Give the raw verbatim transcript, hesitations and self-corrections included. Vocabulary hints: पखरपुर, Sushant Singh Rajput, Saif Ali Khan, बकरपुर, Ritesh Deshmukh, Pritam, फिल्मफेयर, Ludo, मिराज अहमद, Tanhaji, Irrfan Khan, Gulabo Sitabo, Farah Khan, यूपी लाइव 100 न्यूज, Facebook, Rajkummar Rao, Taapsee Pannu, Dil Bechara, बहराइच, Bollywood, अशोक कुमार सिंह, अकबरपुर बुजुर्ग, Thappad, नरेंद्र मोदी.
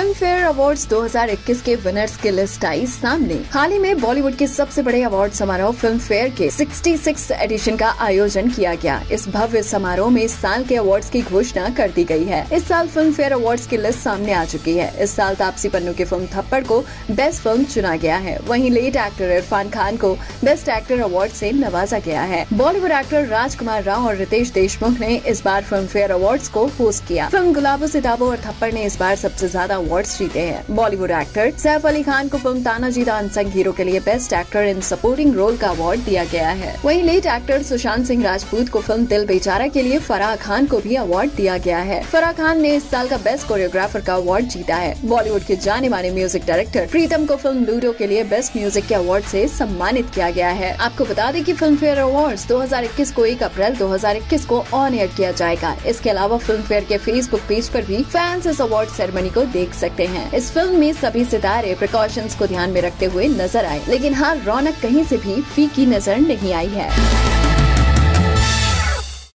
फिल्मफेयर awards दो हज़ार इक्कीस के विनर्स की लिस्ट आई सामने। हाल ही में बॉलीवुड के सबसे बड़े अवार्ड समारोह फिल्मफेयर के छियासठवें एडिशन का आयोजन किया गया। इस भव्य समारोह में इस साल के अवार्ड्स की घोषणा कर दी गई है। इस साल फिल्मफेयर अवार्ड्स की लिस्ट सामने आ चुकी है। इस साल तापसी पन्नू की फिल्म थप्पड़ को बेस्ट फिल्म चुना गया है। वहीं लेट एक्टर इरफान खान को बेस्ट एक्टर अवार्ड से नवाजा गया है। बॉलीवुड एक्टर राजकुमार राव और रितेश देशमुख ने इस बार फिल्मफेयर अवार्ड्स को होस्ट किया। फिल्म गुलाबो सिताबो और थप्पड़ ने इस बार सबसे ज्यादा अवार्ड्स जीते हैं। बॉलीवुड एक्टर सैफ अली खान को film Tanhaji the unsung hero के लिए best actor in supporting role का अवार्ड दिया गया है। वहीं लेट एक्टर सुशांत सिंह राजपूत को फिल्म दिल बेचारा के लिए फराह खान को भी अवार्ड दिया गया है। फराह खान ने इस साल का बेस्ट कोरियोग्राफर का अवार्ड जीता है। बॉलीवुड के जाने माने म्यूजिक डायरेक्टर प्रीतम को फिल्म लूडो के लिए बेस्ट म्यूजिक के अवार्ड से सम्मानित किया गया है। आपको बता दें कि फिल्मफेयर अवार्ड्स दो हज़ार इक्कीस को एक अप्रैल दो हज़ार इक्कीस को ऑन एयर किया जाएगा। इसके अलावा फिल्मफेयर के फेसबुक पेज पर भी फैंस इस अवार्ड सेरेमनी को देख सकते हैं। इस फिल्म में सभी सितारे प्रिकॉशंस को ध्यान में रखते हुए नजर आए, लेकिन हाँ, रौनक कहीं से भी फीकी नजर नहीं आई है।